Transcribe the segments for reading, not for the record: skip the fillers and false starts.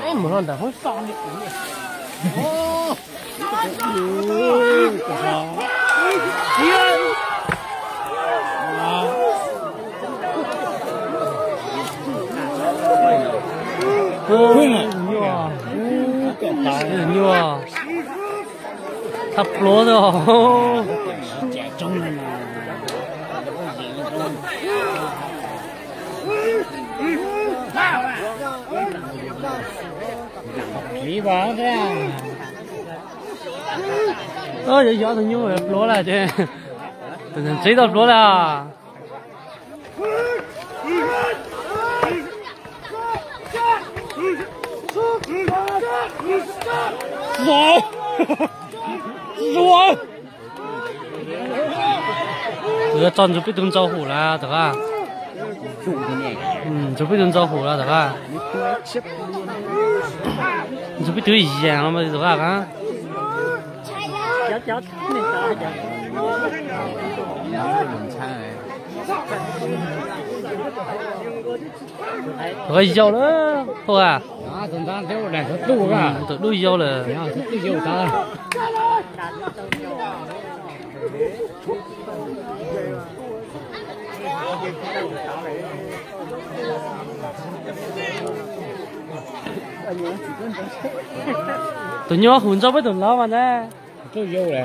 哎，没让的，好傻的。哦，哎呀，啊！会了，牛啊！牛啊！他跑的哦。 皮包的，哦，这丫头牛还落了这，真是追到落了。走，走。这个站着被人招呼了，对吧？ 准备人招呼了，对吧？你准备丢一眼了吗？对吧？啊？我腰了，好啊。啊，等咱这会儿来，撸个，撸腰了。啊，撸腰啥？ tụi nhỏ hùn cho với tụi nó mà nè, tôi vô nè,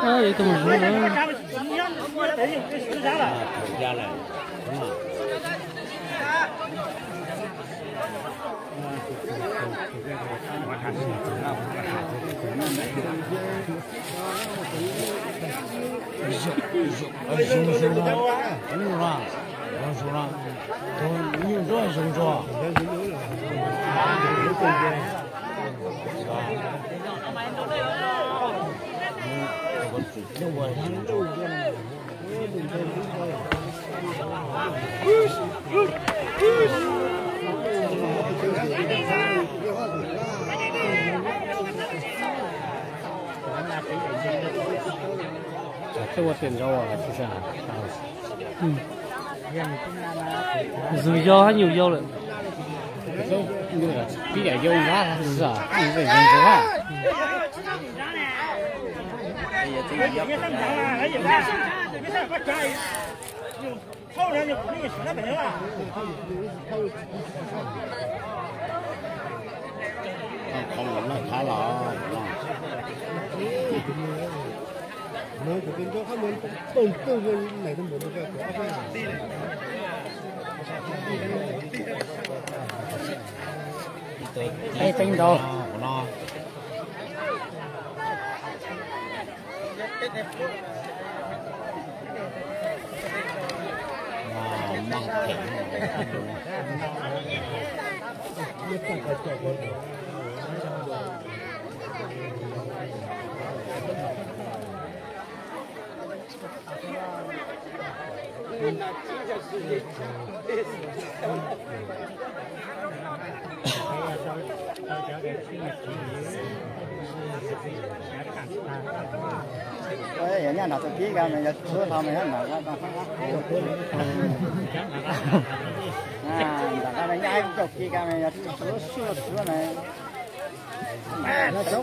Ơi, tôi muốn nói. Rồi do hết nhiều dâu rồi. Bây giờ dâu giá là gì à? Bây giờ dâu à? Không lắm là khá là. Mới của bên đó không muốn tồn tư bên này không muốn được cái. Đây tinh đồ. Đấy, ở nhà nào tôi ký ra mình nhặt số thao mình hết mà. À, người ta đánh nhau cũng chọc ký ra mình nhặt số này. đang sao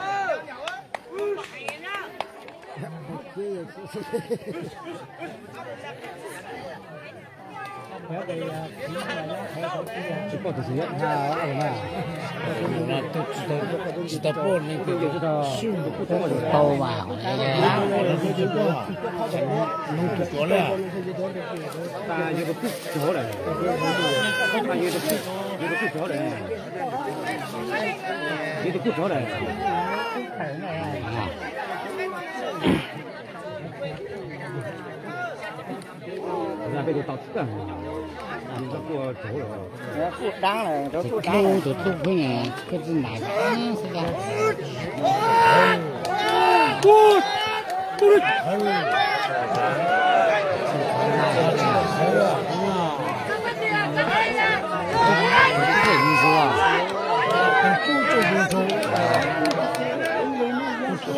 说是挣不来了。你要，这不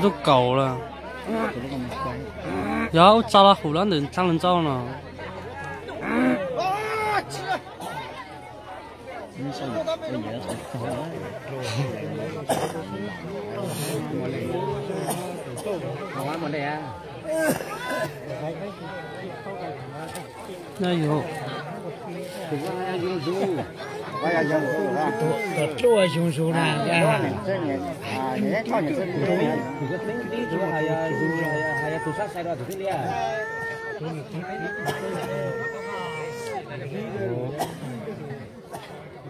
都搞了？有炸了湖南人张人照呢。哎呦！ 多凶手呢！你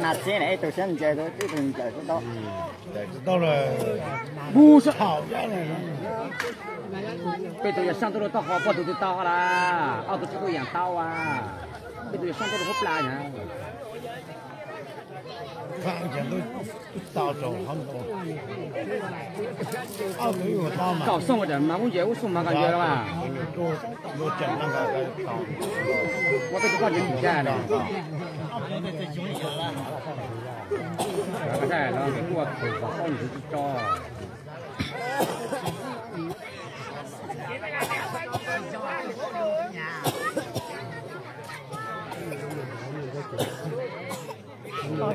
Nasi ni tu senjai tu, tu senjai tu tau. Tau lah. Bukan hal yang. Betul ya, sang tu tu tau, apa tu tu tau lah. Aku tu tu yang tau ah. Betul ya, sang tu tu pelanya. Khang tiền tôi tao trộn không có, áo tôi vừa tao mà. Tao xong rồi đấy, mà muốn gì cũng xong mà cần gì đâu à? Một trận năm cái tao. Qua cái chỗ con gì ra này? Cái này nó mua từ con gì cho.够了。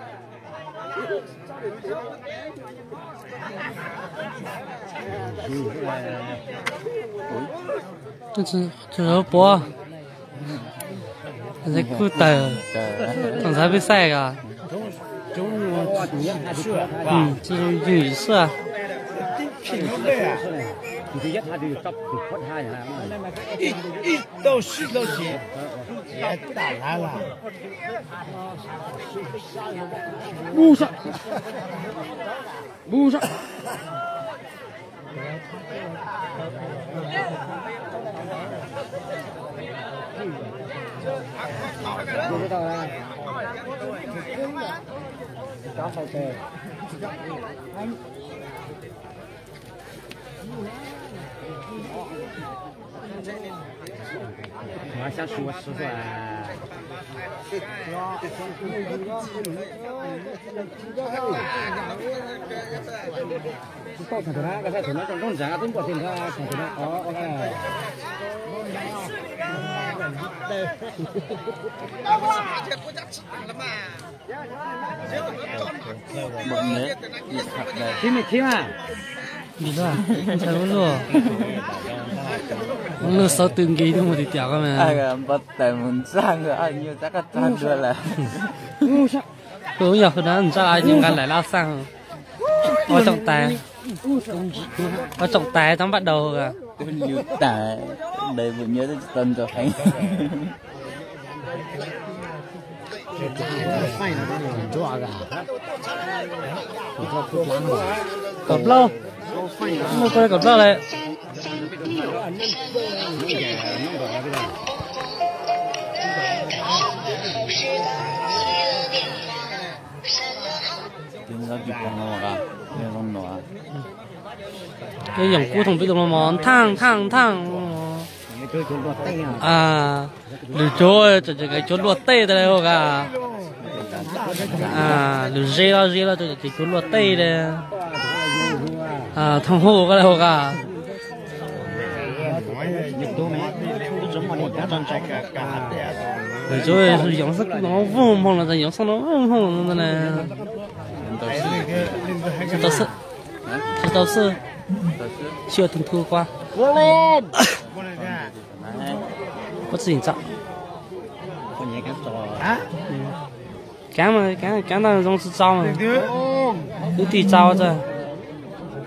这是播，在裤带，刚才比赛个，这种英语社。 一到十多斤，也打来了。不上。不知道啊。打好的。 我想说实话，到城头了，刚才城头正正啊，真不行啊，城头了，哦哦。那我把这国家吃了嘛？听没听啊？ 你说，才不录，我录少登记都没得掉个嘛。哎呀，不带文章个，哎，你这个赚多了。我上，我要和他们在一起，俺来拉上。我总带，我总带，他们đầu à. Nhiều tài, đầy bụng nhớ tên cho anh. Cọp lâu. 我过来搞这嘞。今朝就碰到我啦，你弄到啊？你用古铜比弄么？烫。啊，你做这个做落地的嘞，我噶。啊，你热了，这个落地的。 啊，痛苦个嘞，我噶。最主要是养生，弄嗡嗡的，养生弄嗡嗡的呢。这都是，需要痛苦瓜。我自己找。啊？干嘛？干到总是找嘛。 Hãy subscribe cho kênh Ghiền Mì Gõ Để không bỏ lỡ 不对招子，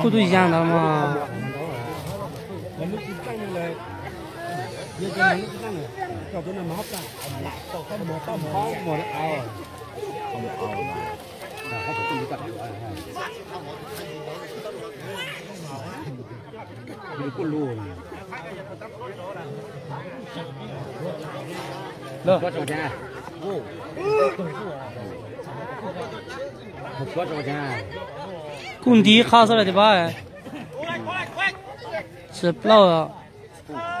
그도 이상하다 뭐.滚地卡出来的吧？吃不了啊！知道。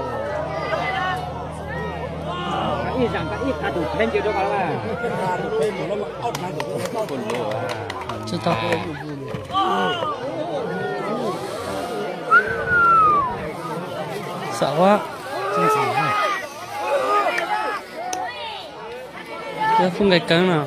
sợ quá không gạch cứng nào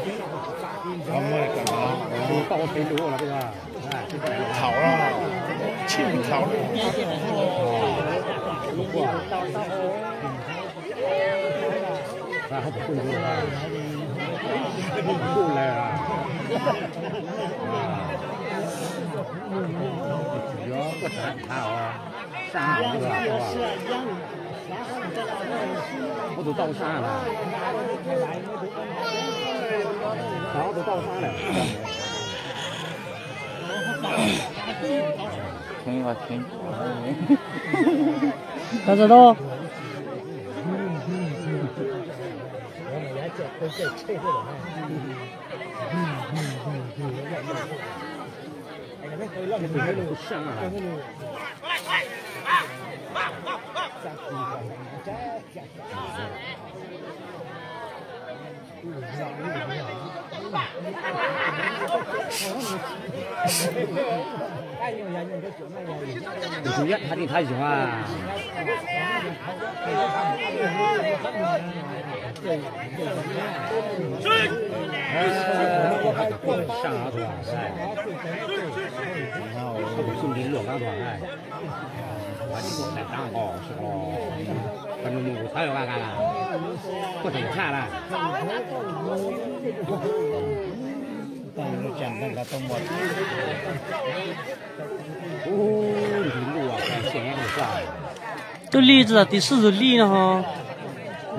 我都到山了，这栗子第四种栗了哈。 我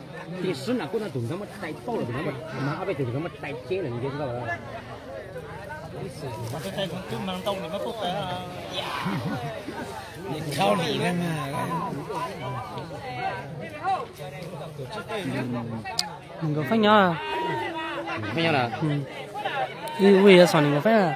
第10哪个那总他妈呆爆了，他妈呆接了，你知道吧？ 你个肥鸟啊！肥鸟了？我也上你个肥了。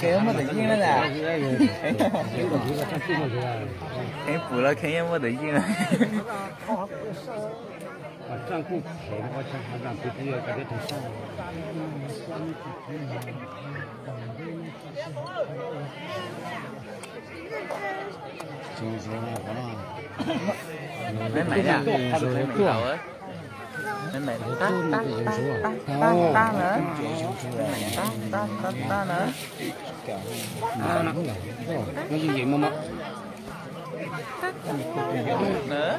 Cái mà tự nhiên đó là cái phụ là cái em mà tự nhiên là mấy mày à rồi nên mày ta ta ta ta ta nữa, ta ta ta ta nữa. Nó gì vậy mama? Nữa.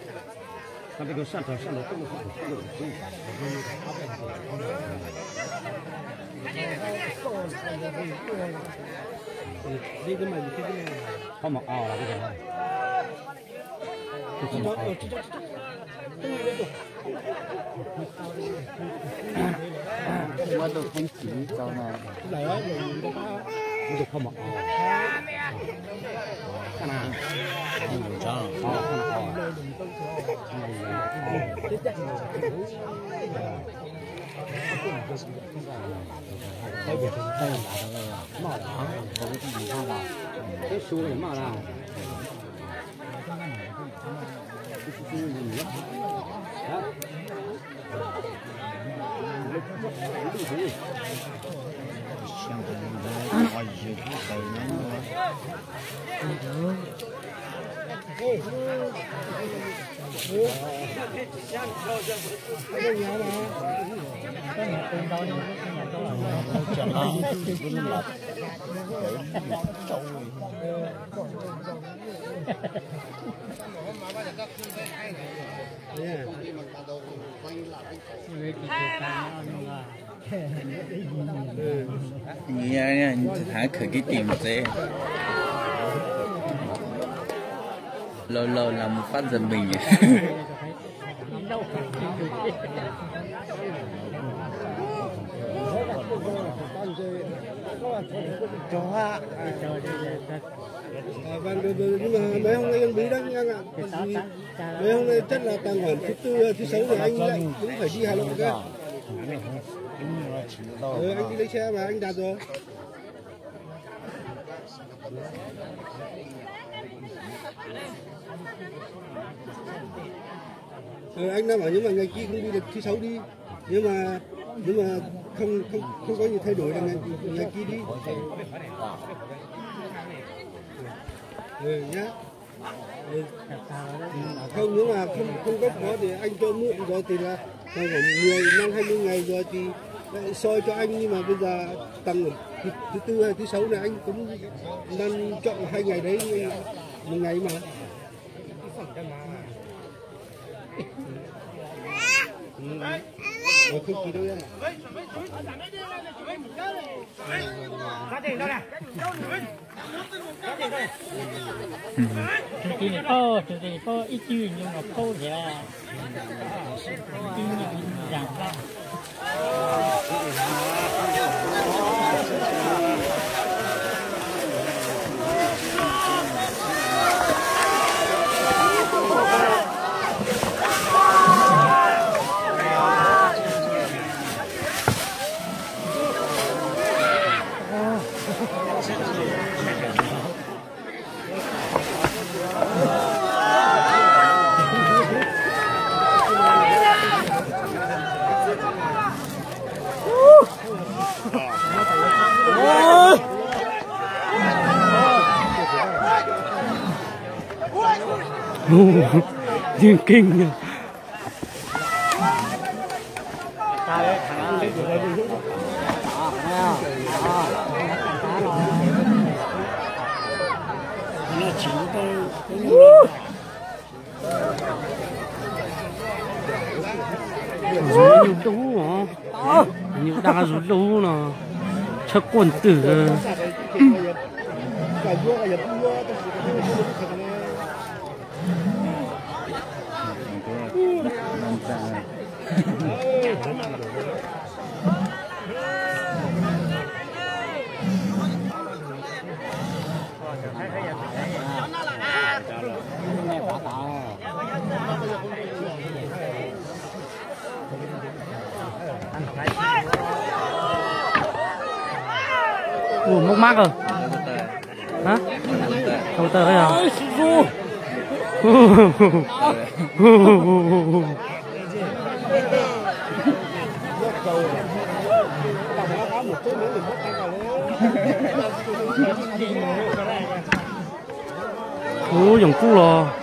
Quá đồ kinh khủng tao này. Được không ạ? Nha, thả khởi cái tìm dễ. Lâu lâu là một phát giật mình. Mấy hôm nay anh bí đấy anh ạ. Mấy hôm nay chắc là tầm khoảng thứ tư, thứ sáu rồi anh lại cũng phải đi Hà Nội cơ. Anh đi lấy xe mà anh đạt rồi. Anh đã bảo nhưng mà ngày kia cũng đi được thứ sáu đi, nhưng mà không có gì thay đổi là ngày kia đi. Nhá. Không nếu mà không gấp có thì anh cho mượn rồi thì là khoảng 10-20 ngày rồi thì soi cho anh, nhưng mà bây giờ tầm thứ tư hay thứ sáu này anh cũng đang chọn 2 ngày đấy, một ngày mà Nhưng kinh nhỉ. Những đá rút đu nó chắc quần tử. Ủa mốc mắc rồi hả? Không tờ đấy hả? Ủa dòng cú lò.